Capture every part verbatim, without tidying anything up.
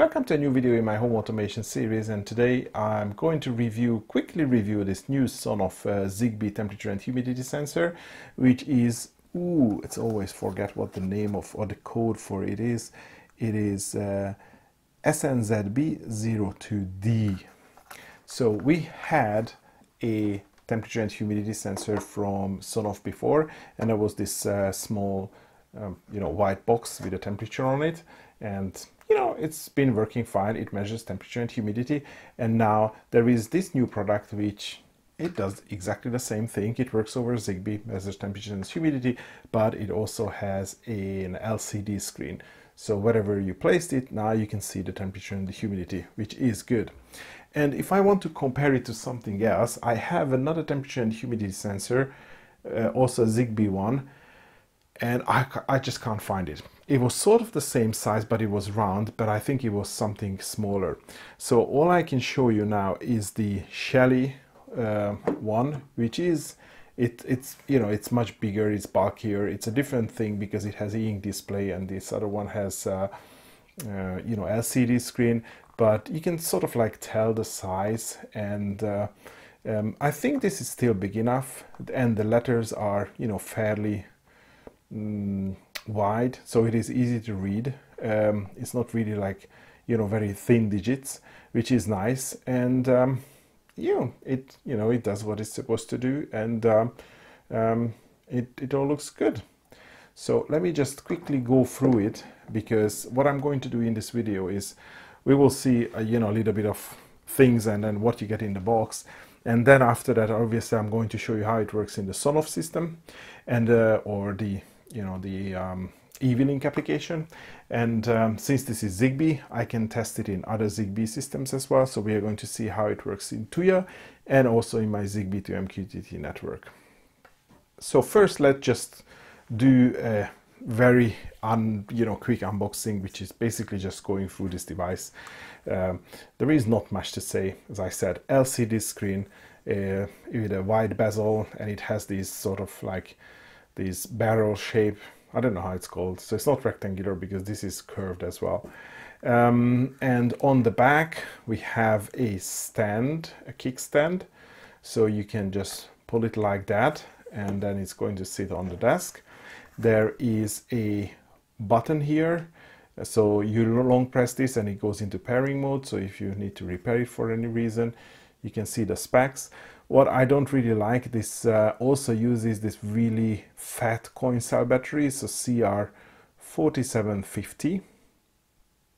Welcome to a new video in my home automation series, and today I'm going to review, quickly review this new Sonoff uh, Zigbee temperature and humidity sensor, which is, ooh, it's always forget what the name of or the code for it is. It is uh, S N Z B zero two D. So we had a temperature and humidity sensor from Sonoff before, and there was this uh, small, um, you know, white box with a temperature on it, and you know, it's been working fine. It measures temperature and humidity. And now there is this new product, which it does exactly the same thing. It works over Zigbee, measures temperature and humidity, but it also has an L C D screen. So wherever you placed it, now you can see the temperature and the humidity, which is good. And if I want to compare it to something else, I have another temperature and humidity sensor, uh, also a Zigbee one, and I, I just can't find it. It was sort of the same size, but it was round, but I think it was something smaller. So all I can show you now is the Shelly uh, one, which is, it, it's, you know, it's much bigger, it's bulkier, it's a different thing because it has e-ink display and this other one has, uh, uh, you know, L C D screen, but you can sort of like tell the size and uh, um, I think this is still big enough and the letters are, you know, fairly Mm, wide, so it is easy to read. Um, it's not really like, you know, very thin digits, which is nice. And um, yeah, it you know it does what it's supposed to do, and um, um, it it all looks good. So let me just quickly go through it, because what I'm going to do in this video is we will see a, you know a little bit of things and then what you get in the box. And then after that, obviously, I'm going to show you how it works in the Sonoff system, and uh, or the you know the um, eWeLink application. And um, since this is Zigbee, I can test it in other Zigbee systems as well. So we are going to see how it works in Tuya and also in my Zigbee to M Q T T network. So first, let's just do a very un, you know quick unboxing, which is basically just going through this device. Um, there is not much to say. As I said, L C D screen uh, with a wide bezel, and it has these sort of like these barrel shape. I don't know how it's called. So it's not rectangular because this is curved as well. Um, and on the back we have a stand, a kickstand, so you can just pull it like that, and then it's going to sit on the desk. There is a button here, so you long press this and it goes into pairing mode. So if you need to repair it for any reason, you can see the specs. What I don't really like, this uh, also uses this really fat coin cell battery, so C R four seven five zero.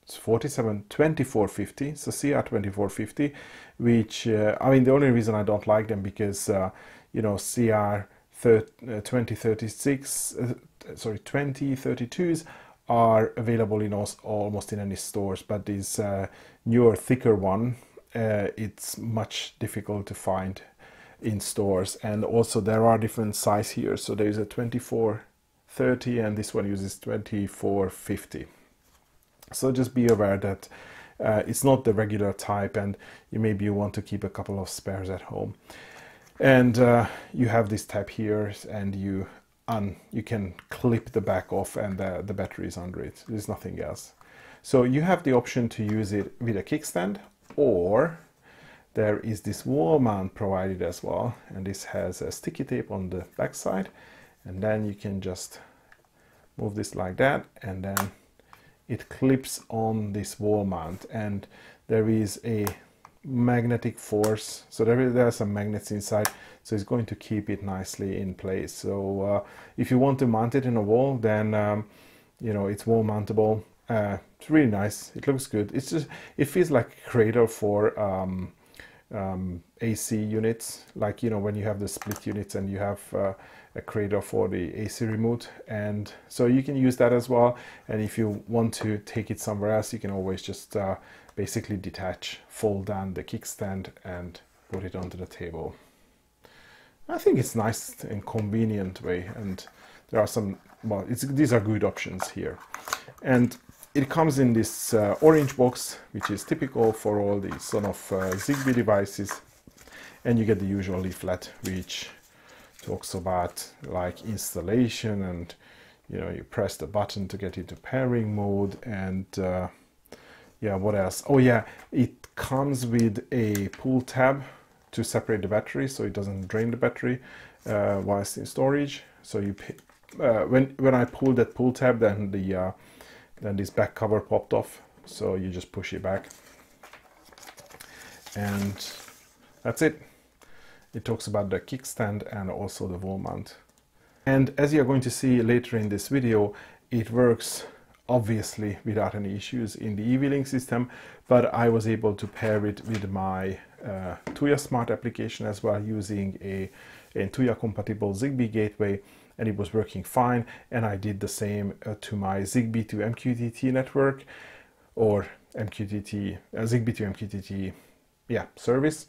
It's four seven two four five zero, so C R twenty-four fifty, which uh, I mean, the only reason I don't like them because uh, you know C R twenty thirty-six, sorry, twenty thirty-twos are available in almost in any stores, but this uh, newer, thicker one, uh, it's much difficult to find in stores. And also there are different sizes here, so there is a twenty-four thirty and this one uses twenty-four fifty. So just be aware that uh, it's not the regular type, and you maybe you want to keep a couple of spares at home. And uh, you have this tab here, and you un you can clip the back off, and the, the battery is under it. There's nothing else. So you have the option to use it with a kickstand, or there is this wall mount provided as well, and this has a sticky tape on the back side, and then you can just move this like that, and then it clips on this wall mount, and there is a magnetic force, so there, there are some magnets inside, so it's going to keep it nicely in place. So uh, if you want to mount it in a wall, then um, you know it's wall mountable. Uh, it's really nice, it looks good. It's just, it feels like a cradle for um, um, A C units, like you know when you have the split units and you have uh, a cradle for the A C remote, and so you can use that as well. And if you want to take it somewhere else, you can always just uh, basically detach, fold down the kickstand and put it onto the table. I think it's nice and convenient way, and there are some, well, it's, these are good options here. And it comes in this uh, orange box, which is typical for all the Sonoff uh, Zigbee devices, and you get the usual leaflet, which talks about like installation, and you know you press the button to get into pairing mode, and uh, yeah, what else? Oh yeah, it comes with a pull tab to separate the battery so it doesn't drain the battery uh, whilst in storage. So you uh, when when I pulled that pull tab, then the uh, then this back cover popped off. So you just push it back, and that's it. It talks about the kickstand and also the wall mount. And as you're going to see later in this video, it works obviously without any issues in the eWeLink system, but I was able to pair it with my uh, Tuya Smart application as well, using a, a Tuya compatible Zigbee gateway, and it was working fine. And I did the same uh, to my Zigbee to M Q T T network, or M Q T T, uh, Zigbee to M Q T T, yeah, service.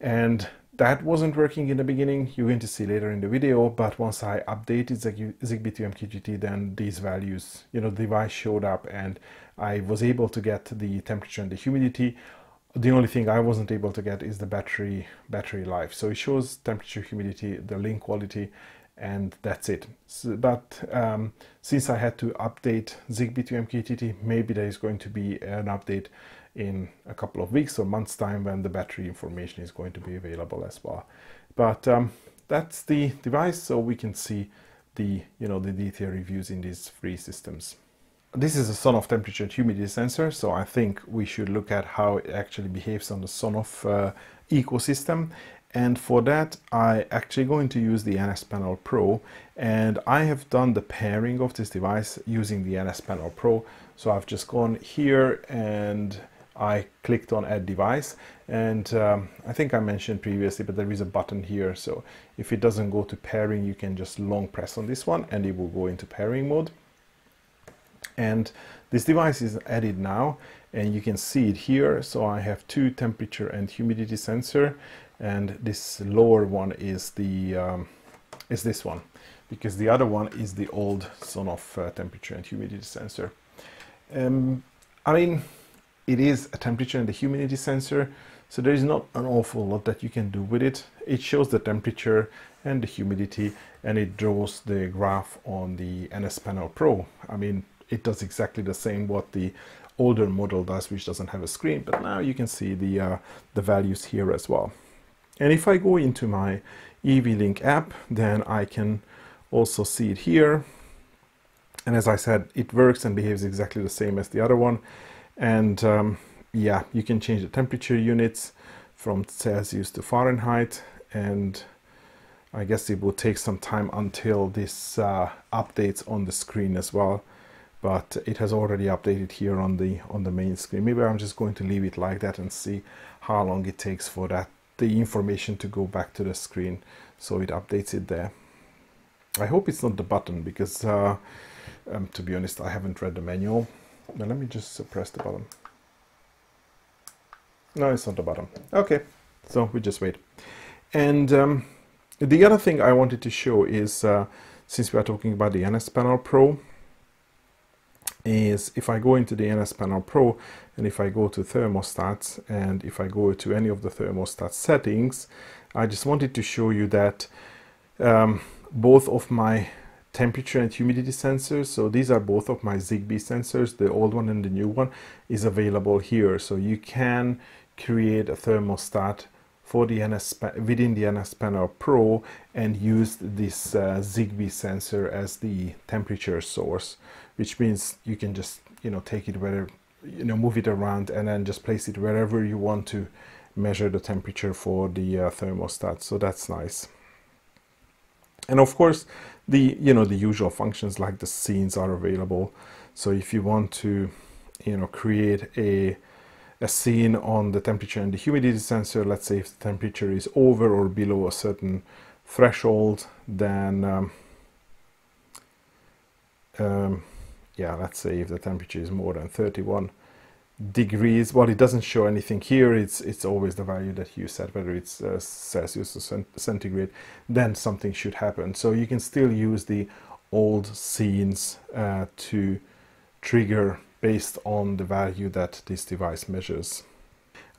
And that wasn't working in the beginning. You're going to see later in the video, but once I updated Zigbee to M Q T T, then these values, you know, the device showed up, and I was able to get the temperature and the humidity. The only thing I wasn't able to get is the battery battery life. So it shows temperature, humidity, the link quality, and that's it. So, but um, since I had to update Zigbee to M Q T T, maybe there is going to be an update in a couple of weeks or months time, when the battery information is going to be available as well. But um, that's the device, so we can see the you know the detailed reviews in these three systems. This is a Sonoff temperature and humidity sensor, so I think we should look at how it actually behaves on the Sonoff uh, ecosystem. And for that, I actually going to use the N S Panel Pro, and I have done the pairing of this device using the N S Panel Pro. So I've just gone here and I clicked on add device, and um, I think I mentioned previously, but there is a button here, so if it doesn't go to pairing, you can just long press on this one and it will go into pairing mode. And this device is added now, and you can see it here. So I have two temperature and humidity sensor, and this lower one is the um, is this one, because the other one is the old Sonoff uh, temperature and humidity sensor. um, I mean, it is a temperature and a humidity sensor, so there is not an awful lot that you can do with it. It shows the temperature and the humidity, and it draws the graph on the N S Panel Pro. I mean, it does exactly the same what the older model does, which doesn't have a screen, but now you can see the uh, the values here as well. And if I go into my eWeLink app, then I can also see it here. And as I said, it works and behaves exactly the same as the other one. And um, yeah, you can change the temperature units from Celsius to Fahrenheit, and I guess it will take some time until this uh, updates on the screen as well, but it has already updated here on the on the main screen. Maybe I'm just going to leave it like that and see how long it takes for that the information to go back to the screen, so it updates it there. I hope it's not the button, because uh, um, to be honest, I haven't read the manual. Now let me just suppress the button. No, it's not the button. Okay, so we just wait. And um, the other thing I wanted to show is, uh, since we are talking about the N S Panel Pro, is if I go into the N S Panel Pro, and if I go to thermostats, and if I go to any of the thermostat settings, I just wanted to show you that um, both of my temperature and humidity sensors, so these are both of my Zigbee sensors, the old one and the new one, is available here. So you can create a thermostat for the N S within the N S Panel Pro and use this uh, Zigbee sensor as the temperature source, which means you can just you know take it where you know move it around and then just place it wherever you want to measure the temperature for the uh, thermostat. So that's nice. And of course, the you know the usual functions like the scenes are available. So if you want to you know create a a scene on the temperature and the humidity sensor, let's say if the temperature is over or below a certain threshold, then um, um, yeah, let's say if the temperature is more than thirty-one degrees, well, it doesn't show anything here. It's it's always the value that you set, whether it's uh, Celsius or cent centigrade, then something should happen. So you can still use the old scenes uh, to trigger based on the value that this device measures.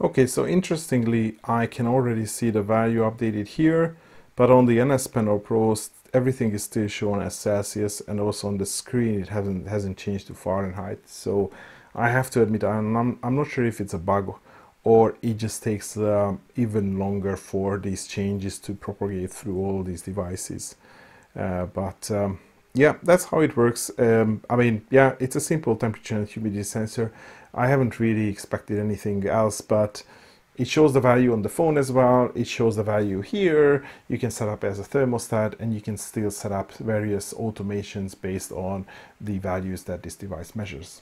Okay, so interestingly, I can already see the value updated here, but on the N S Panel Pro, everything is still shown as Celsius, and also on the screen, it hasn't hasn't changed to Fahrenheit. So I have to admit, and I'm, I'm not sure if it's a bug or it just takes uh, even longer for these changes to propagate through all these devices. Uh, but um, yeah, that's how it works. Um, I mean, yeah, it's a simple temperature and humidity sensor. I haven't really expected anything else, but it shows the value on the phone as well. It shows the value here. You can set up as a thermostat, and you can still set up various automations based on the values that this device measures.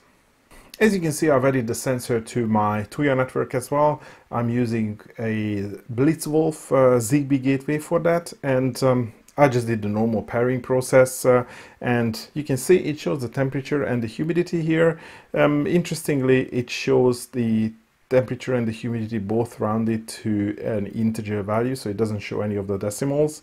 As you can see, I've added the sensor to my Tuya network as well. I'm using a Blitzwolf uh, Zigbee gateway for that, and um, I just did the normal pairing process, uh, and you can see it shows the temperature and the humidity here. Um, interestingly, it shows the temperature and the humidity both rounded to an integer value, so it doesn't show any of the decimals.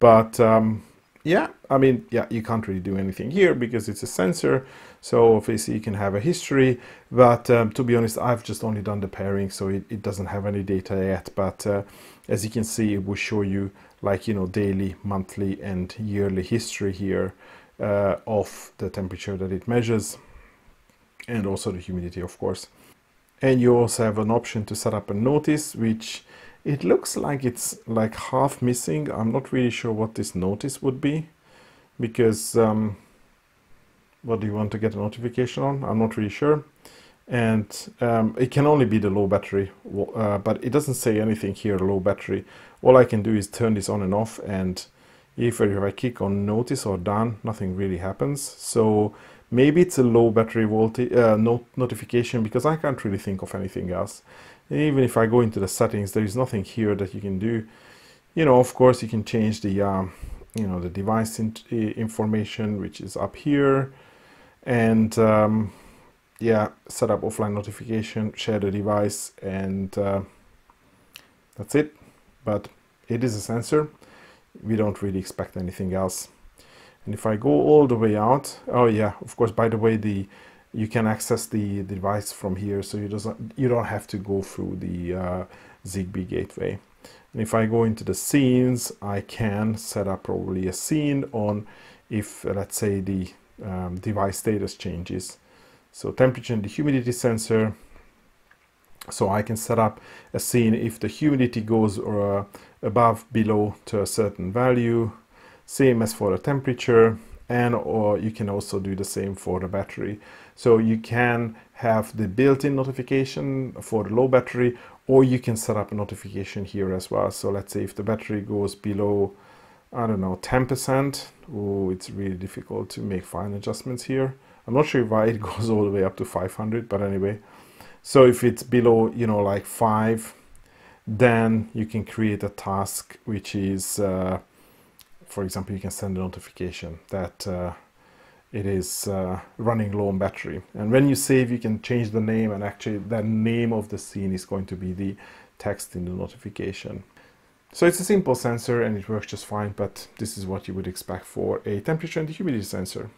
But um, yeah, I mean, yeah, you can't really do anything here because it's a sensor, so obviously you can have a history, but um, to be honest, I've just only done the pairing, so it, it doesn't have any data yet. But uh, as you can see, it will show you, like, you know, daily, monthly and yearly history here uh, of the temperature that it measures, and also the humidity, of course. And you also have an option to set up a notice, which it looks like it's like half missing. I'm not really sure what this notice would be, because um, what do you want to get a notification on? I'm not really sure. And um, it can only be the low battery, uh, but it doesn't say anything here, low battery. All I can do is turn this on and off, and if I click on notice or done, nothing really happens. So maybe it's a low battery voltage uh, not notification, because I can't really think of anything else. Even if I go into the settings, there is nothing here that you can do. You know, of course, you can change the um, you know, the device in information, which is up here, and um, yeah, set up offline notification, share the device, and uh, that's it. But it is a sensor. We don't really expect anything else. And if I go all the way out, oh yeah, of course, by the way, the you can access the device from here, so you doesn't you don't have to go through the uh, Zigbee gateway. And if I go into the scenes, I can set up probably a scene on if, uh, let's say, the um, device status changes. So temperature and the humidity sensor. So I can set up a scene if the humidity goes or uh, above, below to a certain value. Same as for the temperature, and or you can also do the same for the battery. So you can have the built-in notification for the low battery, or you can set up a notification here as well. So let's say if the battery goes below, I don't know, ten percent. Oh, it's really difficult to make fine adjustments here. I'm not sure why it goes all the way up to five hundred, but anyway. So if it's below, you know, like five, then you can create a task which is uh, for example, you can send a notification that uh, it is uh, running low on battery. And when you save, you can change the name, and actually the name of the scene is going to be the text in the notification. So it's a simple sensor and it works just fine, but this is what you would expect for a temperature and humidity sensor.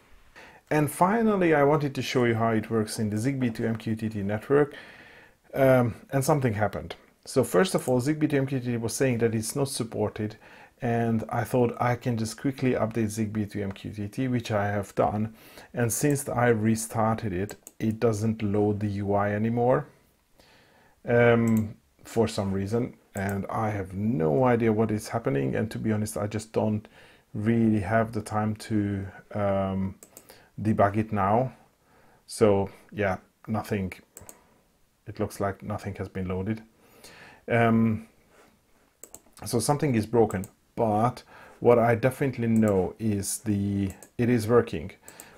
And finally, I wanted to show you how it works in the Zigbee to M Q T T network. Um, and something happened. So first of all, Zigbee to M Q T T was saying that it's not supported, and I thought I can just quickly update Zigbee to M Q T T, which I have done. And since I restarted it, it doesn't load the U I anymore um, for some reason, and I have no idea what is happening. And to be honest, I just don't really have the time to um, debug it now. So yeah, nothing. It looks like nothing has been loaded. Um, so something is broken. But what I definitely know is the it is working,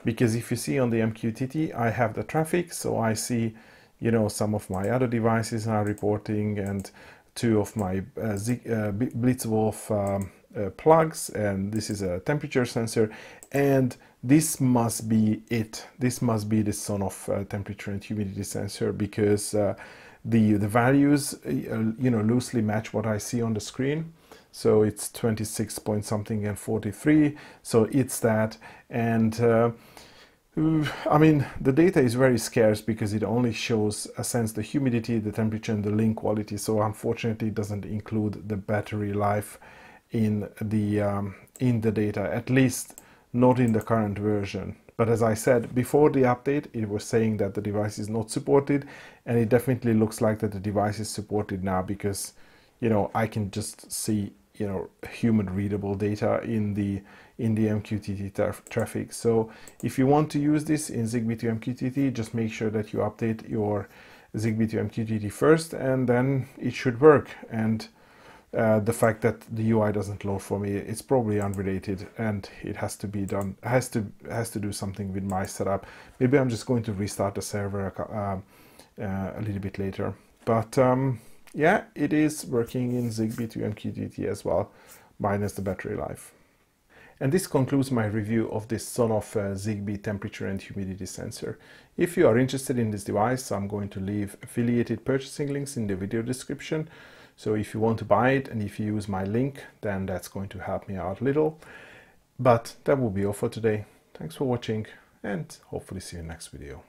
because if you see on the M Q T T, I have the traffic, so I see, you know, some of my other devices are reporting, and two of my uh, Z, uh, Blitzwolf um, uh, plugs, and this is a temperature sensor, and this must be it. This must be the Sonoff uh, temperature and humidity sensor, because uh, the the values uh, you know, loosely match what I see on the screen. So it's twenty-six point something and forty-three, so it's that. And uh, I mean, the data is very scarce, because it only shows a sense the humidity, the temperature and the link quality. So unfortunately, it doesn't include the battery life in the um, in the data, at least not in the current version. But as I said, before the update, it was saying that the device is not supported, and it definitely looks like that the device is supported now, because, you know, I can just see, you know, human readable data in the in the M Q T T traf traffic. So if you want to use this in Zigbee to M Q T T, just make sure that you update your Zigbee to M Q T T first, and then it should work. And uh, the fact that the U I doesn't load for me, it's probably unrelated, and it has to be done. Has to has to do something with my setup. Maybe I'm just going to restart the server uh, uh, a little bit later. But um, yeah, it is working in Zigbee to M Q T T as well, minus the battery life. And this concludes my review of this Sonoff uh, Zigbee temperature and humidity sensor. If you are interested in this device, I'm going to leave affiliated purchasing links in the video description. So if you want to buy it and if you use my link, then that's going to help me out a little. But that will be all for today. Thanks for watching, and hopefully see you in the next video.